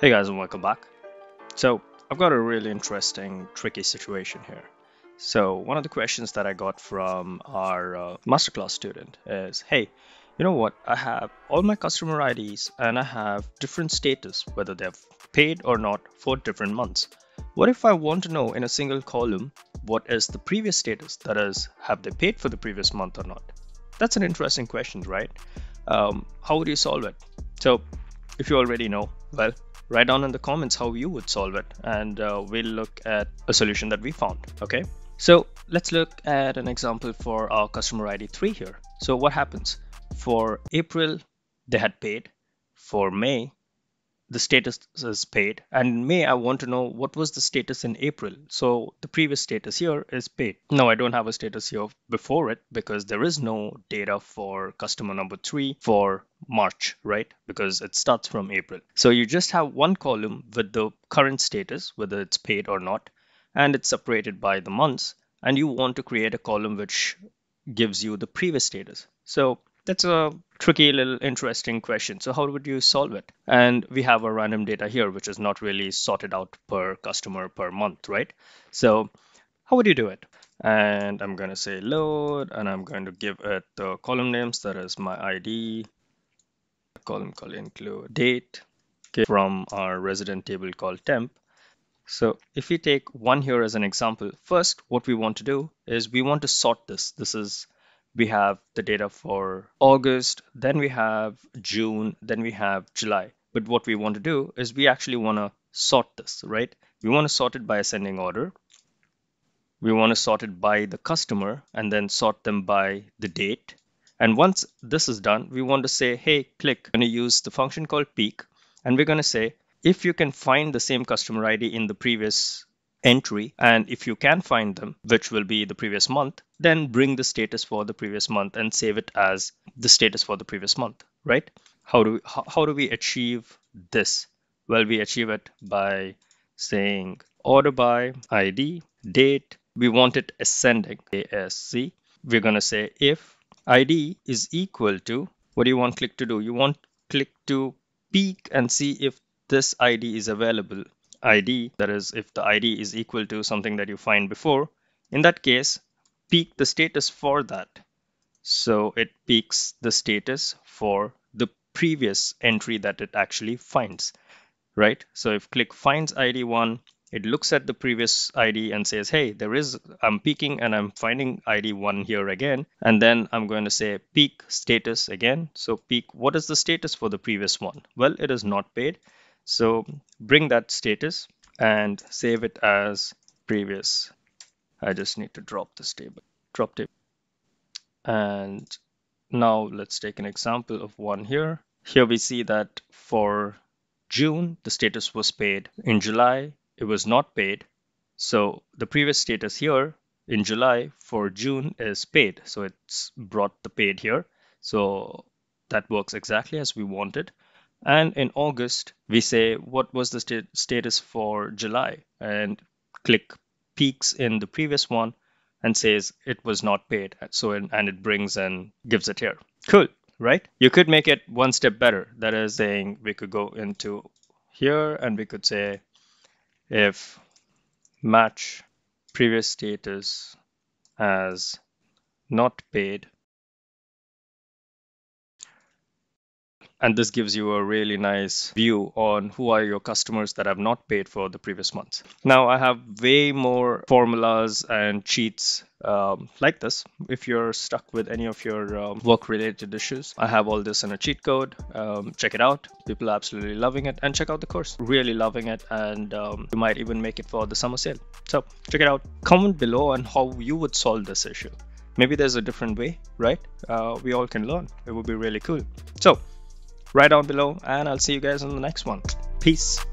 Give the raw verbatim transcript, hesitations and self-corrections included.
Hey guys and welcome back. So I've got a really interesting, tricky situation here. So one of the questions that I got from our uh, masterclass student is, hey, you know what? I have all my customer I Ds and I have different status, whether they've paid or not for different months. What if I want to know in a single column, what is the previous status? That is, have they paid for the previous month or not? That's an interesting question, right? Um, how would you solve it? So if you already know, well, write down in the comments how you would solve it, and uh, we'll look at a solution that we found. Okay, so let's look at an example for our customer I D three here. So what happens? For April, they had paid. For May, the status is paid. And in May, I want to know what was the status in April. So the previous status here is paid. Now, I don't have a status here before it because there is no data for customer number three for March, right? Because it starts from April. So you just have one column with the current status, whether it's paid or not, and it's separated by the months. And you want to create a column which gives you the previous status. So that's a tricky little interesting question. So how would you solve it? And we have our random data here, which is not really sorted out per customer per month, right? So how would you do it? And I'm going to say load, and I'm going to give it the column names. That is my I D, column called include date, okay, from our resident table called temp. So if we take one here as an example, first, what we want to do is we want to sort this. This is we have the data for August, then we have June, then we have July. But what we want to do is we actually want to sort this, right? We want to sort it by ascending order. We want to sort it by the customer and then sort them by the date. And once this is done, we want to say, hey, Qlik, I'm going to use the function called Peek. And we're going to say, if you can find the same customer I D in the previous entry, and if you can find them, which will be the previous month, then bring the status for the previous month and save it as the status for the previous month, right? How do we, how, how do we achieve this? Well, we achieve it by saying order by I D, date. We want it ascending, A S C. We're going to say if I D is equal to, what do you want Qlik to do? You want Qlik to peek and see if this I D is available. I D, that is, if the I D is equal to something that you find before, in that case, peek the status for that. So it peeks the status for the previous entry that it actually finds, right? So if Qlik finds I D one, it looks at the previous I D and says, hey, there is, I'm peeking and I'm finding I D one here again. And then I'm going to say peek status again. So peek, what is the status for the previous one? Well, it is not paid. So bring that status and save it as previous. I just need to drop this table, drop table. And now let's take an example of one here. Here we see that for June, the status was paid. In July, it was not paid. So the previous status here in July for June is paid. So it's brought the paid here. So that works exactly as we wanted. And in August, we say, what was the st status for July? And Qlik peeks in the previous one and says it was not paid. So, in, and it brings and gives it here. Cool, right? You could make it one step better. That is saying we could go into here and we could say if match previous status as not paid. And this gives you a really nice view on who are your customers that have not paid for the previous months. Now, I have way more formulas and cheats um, like this. If you're stuck with any of your um, work-related issues, I have all this in a cheat code. Um, check it out. People are absolutely loving it. And check out the course. Really loving it. And um, you might even make it for the summer sale. So check it out. Comment below on how you would solve this issue. Maybe there's a different way, right? Uh, we all can learn. It would be really cool. So, write down below, and I'll see you guys on the next one. Peace.